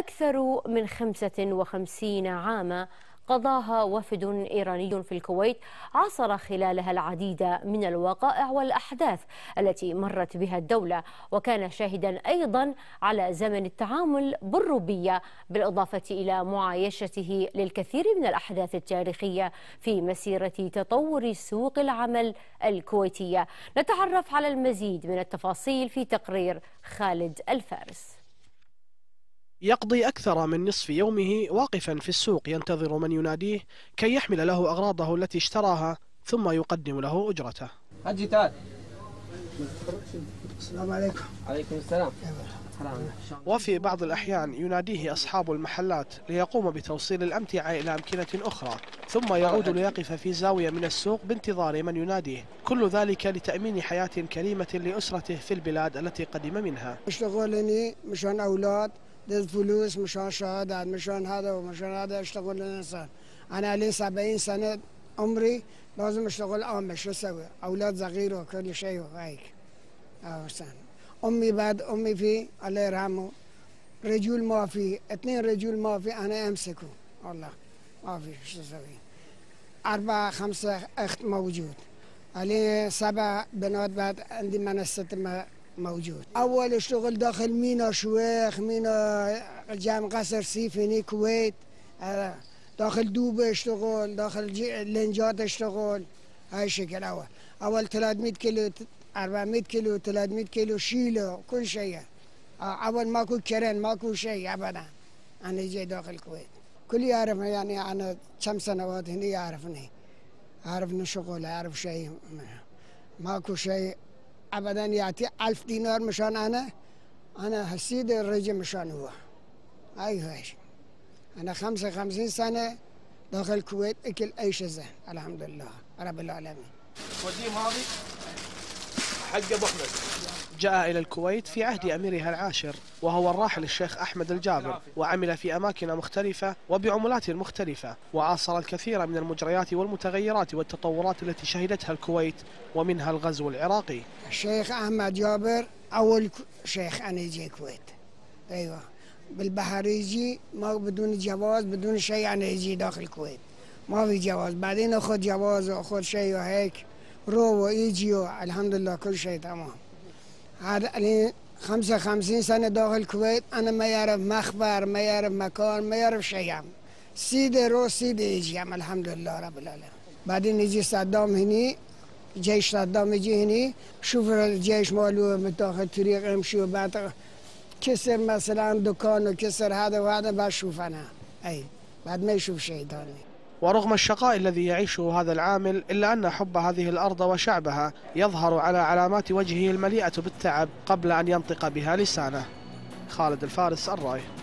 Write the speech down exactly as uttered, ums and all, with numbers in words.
أكثر من خمسة وخمسين عاما قضاها وفد إيراني في الكويت عاصر خلالها العديد من الوقائع والأحداث التي مرت بها الدولة، وكان شاهدا أيضا على زمن التعامل بالروبية، بالإضافة إلى معايشته للكثير من الأحداث التاريخية في مسيرة تطور سوق العمل الكويتية. نتعرف على المزيد من التفاصيل في تقرير خالد الفارس. يقضي أكثر من نصف يومه واقفا في السوق ينتظر من يناديه كي يحمل له أغراضه التي اشتراها ثم يقدم له أجرته. أجي تعال. السلام عليكم. عليكم السلام. وفي بعض الأحيان يناديه أصحاب المحلات ليقوم بتوصيل الأمتعة إلى أمكنة أخرى، ثم يعود ليقف في زاوية من السوق بانتظار من يناديه، كل ذلك لتأمين حياة كريمة لأسرته في البلاد التي قدم منها. اشتغلني مشان أولاد، الفلوس مشان شهادات، مشان هذا ومشان هذا اشتغل الانسان. انا لي سبعين سنه عمري، لازم اشتغل عامل، شو اسوي؟ اولاد صغير وكل شيء وهيك. اه امي بعد امي في الله يرحمه رجل ما في، اثنين رجل ما في انا امسكه، والله ما في شو اسوي؟ اربعه خمسه اخت موجود، علي سبع بنات بعد عندي من الست موجود. أول اشتغل داخل ميناء شويخ، ميناء جام قصر سيف هنا الكويت، داخل دوبه اشتغل، داخل لنجات اشتغل، هاي شكل أول. أول ثلاثمئة كيلو، أربعمئة كيلو، ثلاثمئة كيلو شيله كل شيء. أول ماكو كرن ماكو شيء أبدا. أنا جاي داخل الكويت كل يعرفني، يعني أنا كم سنوات هنا يعرفني، يعرفني شغل، يعرف شيء ماكو شيء أبدا. يعطي ألف دينار مشان أنا، أنا هسيد الرجل مشان هو. أيوه أنا خمسة خمسين سنة داخل الكويت أكل عيش زين الحمد لله رب العالمين. وديم هذه حق أبو أحمد. جاء إلى الكويت في عهد أميرها العاشر وهو الراحل الشيخ أحمد الجابر، وعمل في أماكن مختلفة وبعملات مختلفة، وعاصر الكثير من المجريات والمتغيرات والتطورات التي شهدتها الكويت ومنها الغزو العراقي. الشيخ أحمد جابر أول شيخ أنا يجي الكويت، أيوة بالبحر يجي، ما بدون جواز بدون شيء، أنا يجي داخل الكويت ما في جواز، بعدين أخذ جواز وأخذ شيء وهيك، روو يجيو الحمد لله كل شيء تمام. هذا لي خمسة وخمسين سنة داخل الكويت، أنا ما يعرف مخبر، ما يعرف مكان، ما يعرف شيء، سيدي رو سيدي يجي الحمد لله رب العالمين. بعدين يجي صدام هني، جيش صدام يجي هني، شوف الجيش ماله من داخل الطريق يمشي، وبعد كسر مثلا دكان وكسر هذا وهذا، بشوف أنا أي بعد ما يشوف شيء ثاني. ورغم الشقاء الذي يعيشه هذا العامل إلا أن حب هذه الأرض وشعبها يظهر على علامات وجهه المليئة بالتعب قبل أن ينطق بها لسانه. خالد الفارس، الراي.